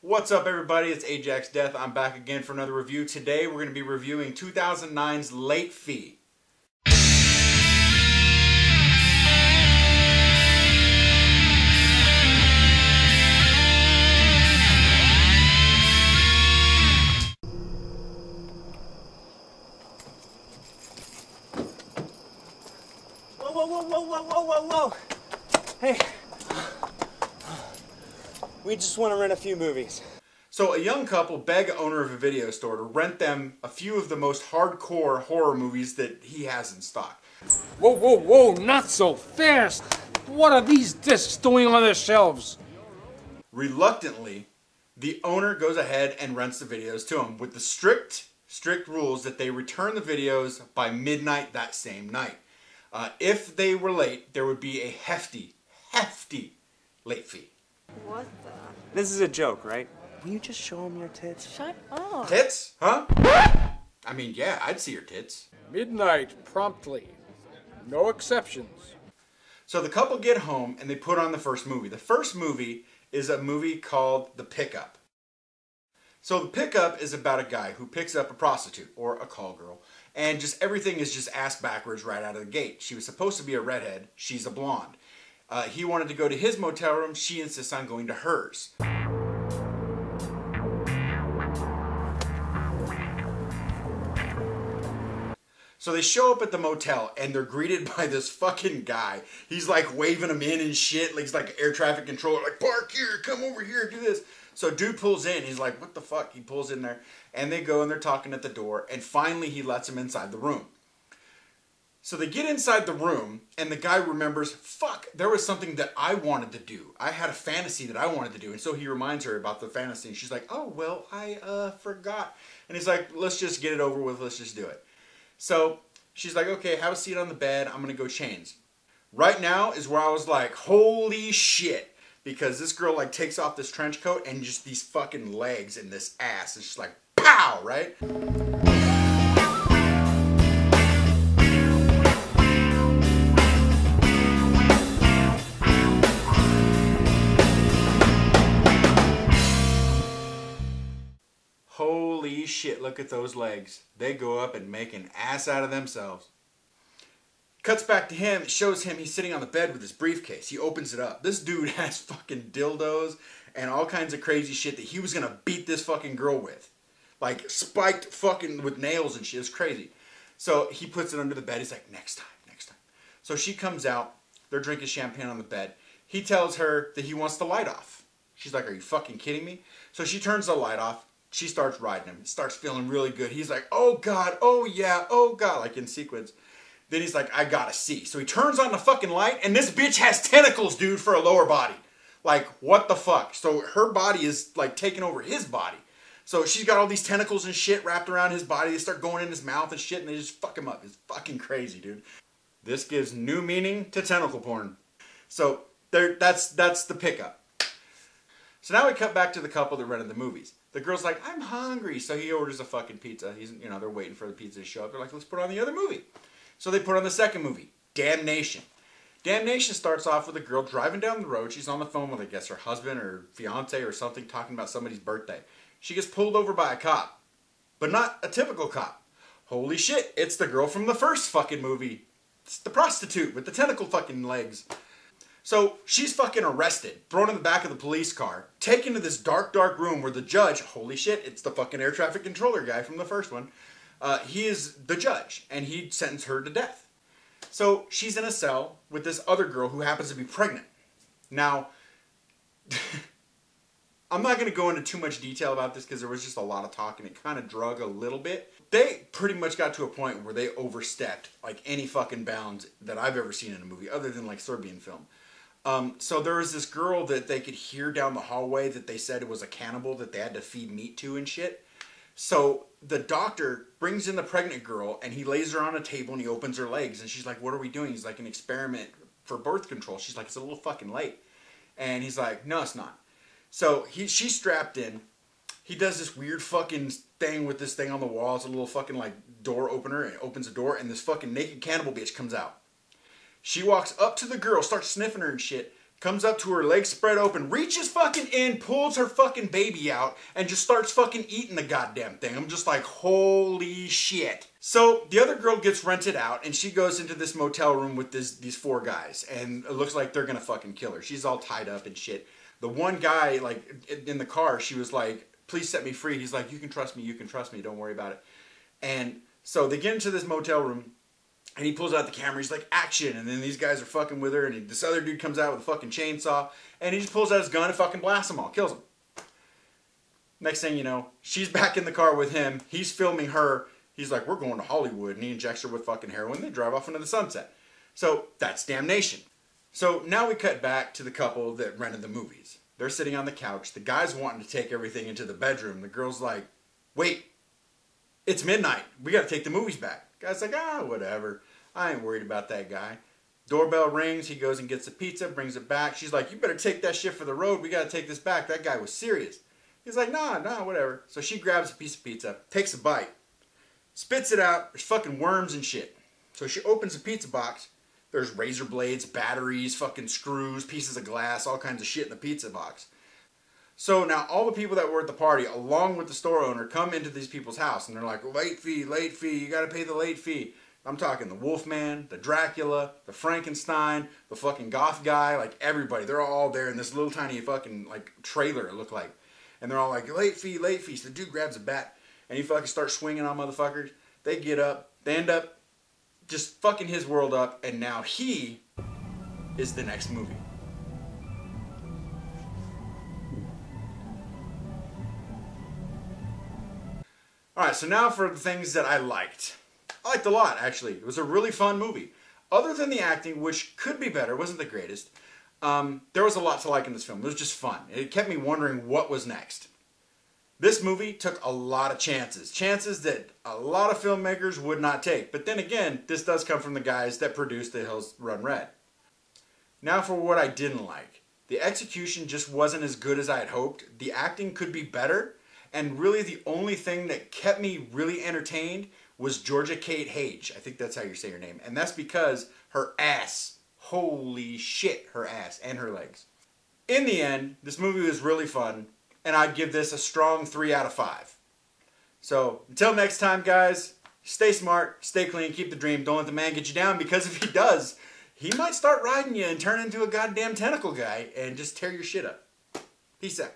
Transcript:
What's up everybody, it's Ajax Death. I'm back again for another review. Today we're going to be reviewing 2009's Late Fee. Whoa, whoa, whoa, whoa, whoa, whoa, whoa. Hey. We just want to rent a few movies. So a young couple beg owner of a video store to rent them a few of the most hardcore horror movies that he has in stock. Whoa, whoa, whoa, not so fast. What are these discs doing on their shelves? Reluctantly, the owner goes ahead and rents the videos to him with the strict rules that they return the videos by midnight that same night. If they were late, there would be a hefty late fee. What the? This is a joke, right? Will you just show him your tits? Shut up. Tits? Huh? I mean, yeah, I'd see your tits. Midnight promptly. No exceptions. So the couple get home and they put on the first movie. The first movie is a movie called The Pickup. So The Pickup is about a guy who picks up a prostitute or a call girl, and just everything is just ass backwards right out of the gate. She was supposed to be a redhead. She's a blonde. He wanted to go to his motel room. She insists on going to hers. So they show up at the motel and they're greeted by this fucking guy. He's like waving them in and shit. Like he's like air traffic controller. Like, park here, come over here, do this. So dude pulls in. He's like, what the fuck? He pulls in there and they go and they're talking at the door. And finally he lets him inside the room. So they get inside the room, and the guy remembers, fuck, there was something that I wanted to do. I had a fantasy that I wanted to do. And so he reminds her about the fantasy, and she's like, oh, well, I forgot. And he's like, let's just get it over with. Let's just do it. So she's like, okay, have a seat on the bed. I'm going to go change. Right now is where I was like, holy shit. Because this girl, like, takes off this trench coat and just these fucking legs and this ass. And she's like, pow, right? Holy shit, look at those legs. They go up and make an ass out of themselves. Cuts back to him. It shows him he's sitting on the bed with his briefcase. He opens it up. This dude has fucking dildos and all kinds of crazy shit that he was going to beat this fucking girl with. Like spiked fucking with nails and shit. It's crazy. So he puts it under the bed. He's like, next time, next time. So she comes out. They're drinking champagne on the bed. He tells her that he wants the light off. She's like, are you fucking kidding me? So she turns the light off. She starts riding him. It starts feeling really good. He's like, oh God, oh yeah, oh God, like in sequence. Then he's like, I gotta see. So he turns on the fucking light and this bitch has tentacles, dude, for a lower body. Like, what the fuck? So her body is like taking over his body. So she's got all these tentacles and shit wrapped around his body. They start going in his mouth and shit and they just fuck him up. It's fucking crazy, dude. This gives new meaning to tentacle porn. So that's The Pickup. So now we cut back to the couple that rented the movies. The girl's like, I'm hungry. So he orders a fucking pizza. He's, you know, they're waiting for the pizza to show up. They're like, let's put on the other movie. So they put on the second movie, Damnation. Damnation starts off with a girl driving down the road. She's on the phone with, I guess, her husband or fiance or something, talking about somebody's birthday. She gets pulled over by a cop, but not a typical cop. Holy shit, it's the girl from the first fucking movie. It's the prostitute with the tentacle fucking legs. So she's fucking arrested, thrown in the back of the police car, taken to this dark, dark room where the judge, holy shit, it's the fucking air traffic controller guy from the first one. He is the judge, and he sentenced her to death. So she's in a cell with this other girl who happens to be pregnant. Now, I'm not going to go into too much detail about this because there was just a lot of talk and it kind of drug a little bit. They pretty much got to a point where they overstepped like any fucking bounds that I've ever seen in a movie other than like Serbian Film. So there was this girl that they could hear down the hallway that they said was a cannibal that they had to feed meat to and shit. So the doctor brings in the pregnant girl and he lays her on a table and he opens her legs and she's like, what are we doing? He's like, an experiment for birth control. She's like, it's a little fucking late. And he's like, no, it's not. So she's strapped in. He does this weird fucking thing with this thing on the wall. It's a little fucking like door opener and it opens a door and this fucking naked cannibal bitch comes out. She walks up to the girl, starts sniffing her and shit, comes up to her, legs spread open, reaches fucking in, pulls her fucking baby out, and just starts fucking eating the goddamn thing. I'm just like, holy shit. So the other girl gets rented out, and she goes into this motel room with these four guys, and it looks like they're gonna fucking kill her. She's all tied up and shit. The one guy, like, in the car, she was like, please set me free. He's like, you can trust me, don't worry about it. And so they get into this motel room, and he pulls out the camera, he's like, action, and then these guys are fucking with her, and this other dude comes out with a fucking chainsaw, and he just pulls out his gun and fucking blasts them all, kills them. Next thing you know, she's back in the car with him, he's filming her, he's like, we're going to Hollywood, and he injects her with fucking heroin, they drive off into the sunset. So, that's Damnation. So, now we cut back to the couple that rented the movies. They're sitting on the couch, the guy's wanting to take everything into the bedroom, the girl's like, wait, it's midnight, we gotta take the movies back. Guy's like, ah, whatever. I ain't worried about that guy. Doorbell rings. He goes and gets the pizza, brings it back. She's like, you better take that shit for the road. We got to take this back. That guy was serious. He's like, nah, whatever. So she grabs a piece of pizza, takes a bite, spits it out. There's fucking worms and shit. So she opens the pizza box. There's razor blades, batteries, fucking screws, pieces of glass, all kinds of shit in the pizza box. So now all the people that were at the party, along with the store owner, come into these people's house. And they're like, late fee, you got to pay the late fee. I'm talking the Wolfman, the Dracula, the Frankenstein, the fucking goth guy, like everybody. They're all there in this little tiny fucking like trailer, it looked like. And they're all like, late fee. So the dude grabs a bat and he fucking starts swinging on motherfuckers. They get up, they end up just fucking his world up. And now he is the next movie. Alright, so now for the things that I liked. I liked a lot, actually. It was a really fun movie. Other than the acting, which could be better, wasn't the greatest, there was a lot to like in this film. It was just fun. It kept me wondering what was next. This movie took a lot of chances. Chances that a lot of filmmakers would not take. But then again, this does come from the guys that produced The Hills Run Red. Now for what I didn't like. The execution just wasn't as good as I had hoped. The acting could be better. And really the only thing that kept me really entertained was Georgia Kate Haege. I think that's how you say her name. And that's because her ass. Holy shit, her ass and her legs. In the end, this movie was really fun. And I'd give this a strong 3 out of 5. So, until next time, guys. Stay smart, stay clean, keep the dream. Don't let the man get you down, because if he does, he might start riding you and turn into a goddamn tentacle guy and just tear your shit up. Peace out.